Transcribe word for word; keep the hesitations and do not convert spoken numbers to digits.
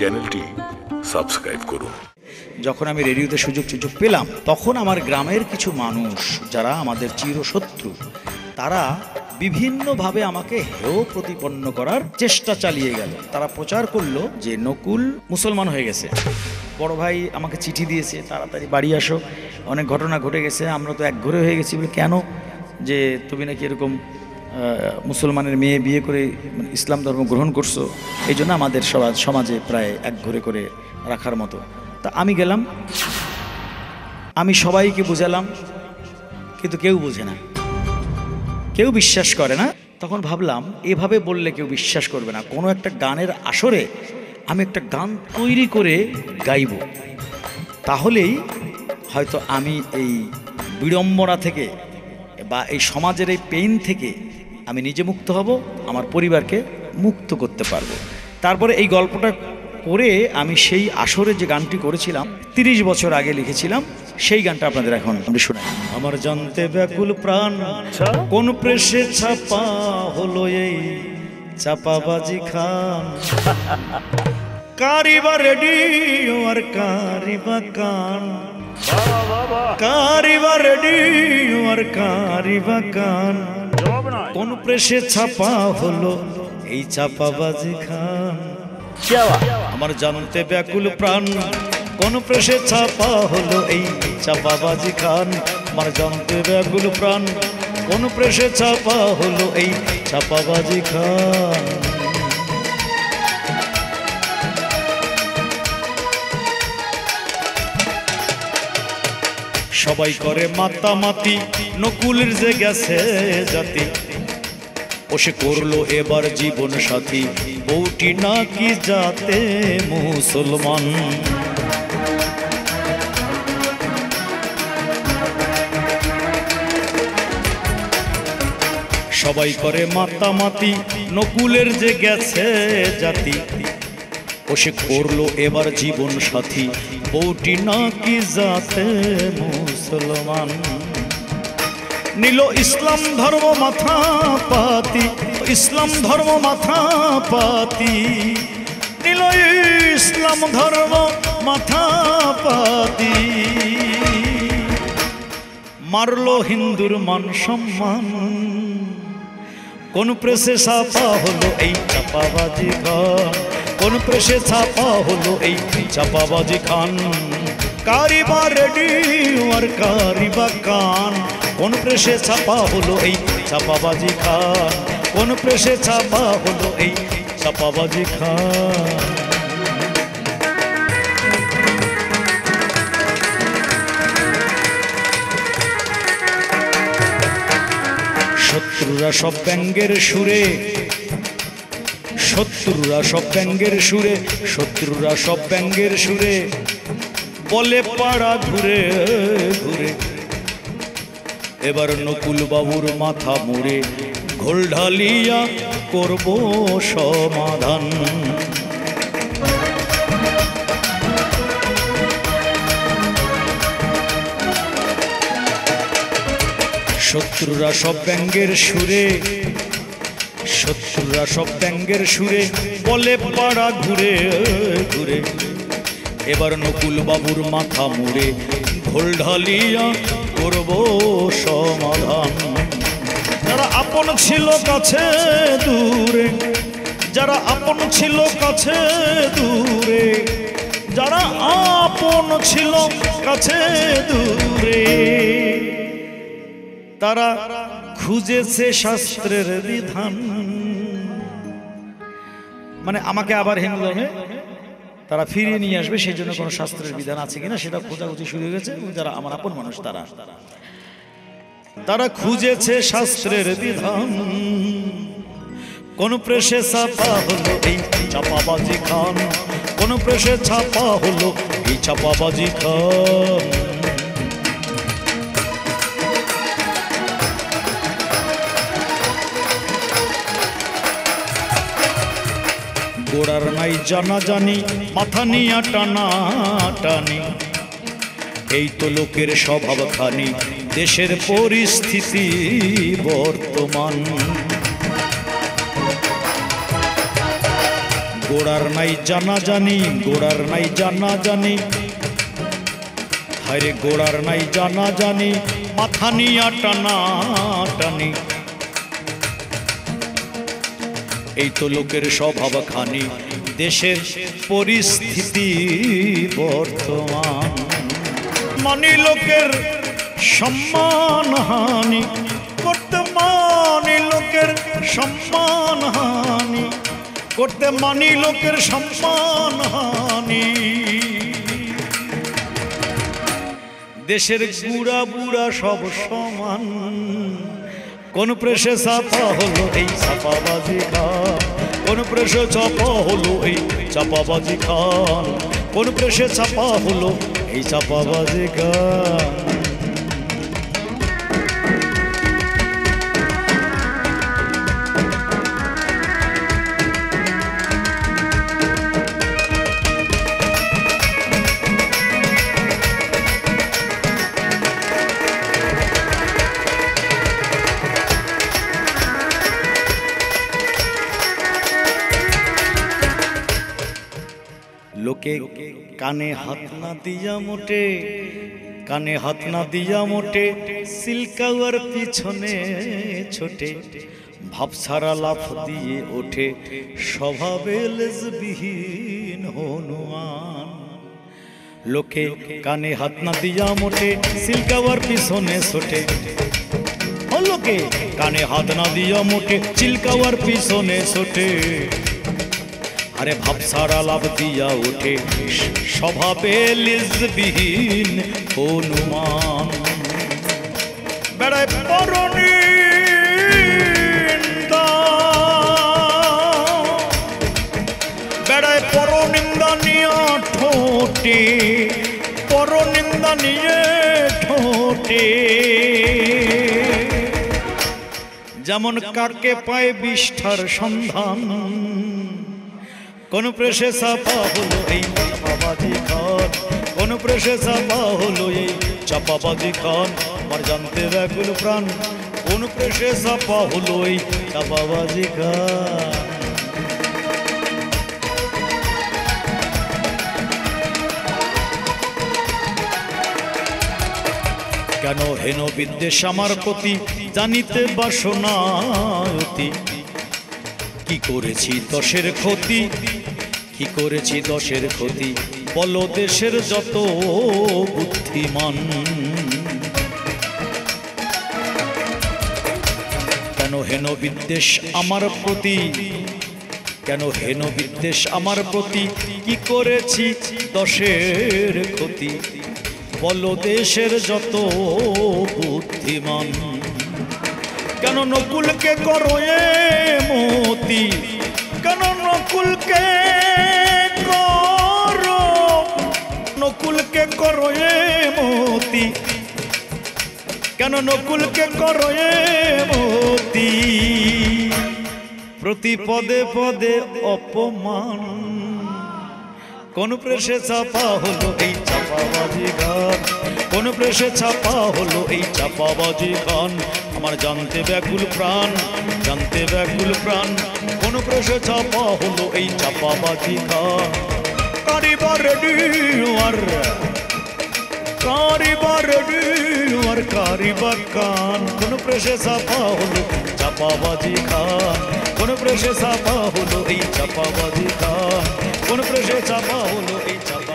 চ্যানেলটি সাবস্ক্রাইব করুন। যখন আমি রেডিওতে সুযোগ সুযোগ পেলাম, তখন আমার গ্রামের কিছু মানুষ যারা আমাদের চিরশত্রু, তারা বিভিন্নভাবে আমাকে হেয় প্রতিপন্ন করার চেষ্টা চালিয়ে গেল। তারা প্রচার করলো যে নকুল মুসলমান হয়ে গেছে, বড় ভাই আমাকে চিঠি দিয়েছে তাড়াতাড়ি বাড়ি আসো, অনেক ঘটনা ঘটে গেছে, আমরা তো একঘরে হয়ে গেছি। বলে কেন, যে তুমি নাকি এরকম মুসলমানের মেয়ে বিয়ে করে ইসলাম ধর্ম গ্রহণ করছো, এই জন্য আমাদের সমাজে প্রায় একঘরে করে রাখার মতো। তা আমি গেলাম, আমি সবাইকে বোঝালাম, কিন্তু কেউ বোঝে না, কেউ বিশ্বাস করে না। তখন ভাবলাম এভাবে বললে কেউ বিশ্বাস করবে না, কোনো একটা গানের আসরে আমি একটা গান তৈরি করে গাইব, তাহলেই হয়তো আমি এই বিড়ম্বনা থেকে বা এই সমাজের এই পেইন থেকে আমি নিজে মুক্ত হব, আমার পরিবারকে মুক্ত করতে পারবো। তারপরে এই গল্পটা করে আমি সেই আসরে যে গানটি করেছিলাম তিরিশ বছর আগে লিখেছিলাম, সেই গানটা আপনাদের এখন আমি শোনাই। আমার জানতে ব্যাকুল প্রাণ কোন প্রেসে ছাপা হলো এই চাপাবাজি খান, কারিবা রেডিও আর কারিবা কান, কারিবা রেডিও আর কারিবা কান, কোন প্রেসে ছাপা হলো এই চাপাবাজি খান। আমার জানতে ব্যাকুল প্রাণ কোন প্রেসে ছাপা হলো এই চাপাবাজি খান, আমার জানতে ব্যাকুল প্রাণ কোন প্রেসে ছাপা হলো এই চাপাবাজি খান। সবাই করে মাতামাতি নকুলের যে গেছে জাতি, ও সে করলো এবার জীবন সাথী, বউটি নাকি যাতে মুসলমান। সবাই করে মাতামাতি নকুলের যে গেছে জাতি, ও সে করলো এবার জীবন সাথী, বউটি নাকি যাতে মুসলমান। নিল ইসলাম ধর্ম মাথা পাতি, ইসলাম ধর্ম মাথা পাতি, নিল ইসলাম ধর্ম মাথা পাতি, মারলো হিন্দুর মান সম্মান, কোন প্রেসে ছাপা হলো এই চাপাবাজি খান, কোন প্রেসে ছাপা হলো এই চাপাবাজি খান, কারিবা রেডিও আর কারিবা কান, কোন প্রেসে ছাপা হলো এই চাপাবাজি খান, কোন প্রেসে ছাপা হলো এই চাপাবাজি খান। শত্রুরা সব ব্যঙ্গের সুরে, শত্রুরা সব ব্যঙ্গের সুরে, শত্রুরা সব ব্যঙ্গের সুরে বলে পাড়া ঘুরে ঘুরে, এবার নকুল বাবুর মাথা মুড়ে ঘোল ঢালিয়া করব সমাধান। শত্রুরা সব ব্যঙ্গের সুরে, শত্রুরা সব ব্যঙ্গের সুরে বলে পাড়া ঘুরে ঘুরে, এবার নকুল বাবুর মাথা মুড়ে ঘোল ঢালিয়া করব সমাধান। যারা আপন ছিল কাছে দূরে, যারা আপন ছিল কাছে দূরে, যারা আপন ছিল কাছে দূরে, তারা খুঁজেছে শাস্ত্রের বিধান। মানে আমাকে আবার হিন্দু ধর্মে তারা ফিরিয়ে নিয়ে আসবে, সেই জন্য কোনো শাস্ত্রের বিধান আছে কিনা সেটা খোঁজাখুঁজি শুরু হয়ে গেছে। যারা আমার আপন মানুষ তারা তারা খুঁজেছে শাস্ত্রের বিধান, কোন প্রেসে ছাপা হলো এই চাপাবাজি খান, কোন প্রেসে ছাপা হলো এই চাপাবাজি খান। গোড়ার নাই জানা জানি মাথা নিয়া টানা টানি, এই তো লোকের স্বভাব খানি, দেশের পরিস্থিতি বর্তমান। গোড়ার নাই জানা জানি, গোড়ার নাই জানা জানি, হায় রে গোড়ার নাই জানা জানি, মাথা নিয়া টানা টানি। এই তো লোকের স্বভাব খানি, দেশের পরিস্থিতি বর্তমান, মানে লোকের সম্মানহানি, করতে মানে লোকের সম্মানহানি, করতে মানে লোকের সম্মানহানি। দেশের বুড়া বুড়া সব সমান, কোন প্রেসে চাপা হলো এই চাপাবাজি খান, কোন প্রেসে চাপা হলো এই চাপাবাজি খান, কোন প্রেসে চাপা হলো এই চাপাবাজি খান। লোকে কানে হাত না দিয়া মোটে, কানে হাত না দিয়া মোটে, সিল্কাওয়ার পিছনে ছোটে, ভাব ছাড়া লাফ দিয়ে ওঠে স্বভাবে লেজবিহীন হনুমান। লোকে কানে হাত না দিয়া মোটে, সিল্কাওয়ার পিছনে ছোটে, ও লোকে কানে হাত না দিয়া মোটে, সিল্কাওয়ার পিছনে ছোটে, আরে ভাবসারা লাভ দিয়া ওঠে স্বভাবে লিজবিহীন হনুমান। বেড়ায় পরনি বেড়ায় পরনিন্দা নিয়ে ঠোঁটে, পরনিন্দা নিয়ে ঠোঁটে, যেমন কাকে পায় বিষ্ঠার সন্ধান, কোন প্রেসে চাপা হলো এই চাপাবাজি খান, কোন প্রেসে চাপা হলো এই চাপাবাজি খান, আমার জানতে ব্যাকুল প্রাণ, কোন প্রেসে চাপা হলো এই চাপাবাজি খান। কেন হেন বিদ্বেষ আমার প্রতি, জানিতে বাসনা অতি, কি করেছি দশের ক্ষতি, কি করেছি দশের ক্ষতি, বল দেশের যত বুদ্ধিমান। কেন হেন বিদ্বেষ আমার প্রতি, কেন হেন বিদ্বেষ আমার প্রতি, কি করেছি দশের ক্ষতি, বল দেশের যত বুদ্ধিমান। কেন নকুলকে করো এ মতি, কেন নকুলকে করো, নকুলকে করো এ মতি, কেন নকুলকে করো এ মতি, প্রতি পদে পদে অপমান, কোন প্রেসে চাপা হলো এই চাপাবাজি গান, কোন প্রেসে চাপা হলো এই চাপাবাজি গান, আমার জানতে ব্যাকুল প্রাণ, জানতে ব্যাকুল প্রাণ, কোন প্রেসে চাপা হলো এই চাপাবাজি গান। কারিবার ডিওয়ার কারিবার ডিওয়ার কারিবার গান, কোন প্রেসে চাপা হলো চাপাবাজি গান, কোন প্রেসে চাপা হলো এই চাপাবাজি গান, কোন প্রেসে চাপা হলো এই চাপা।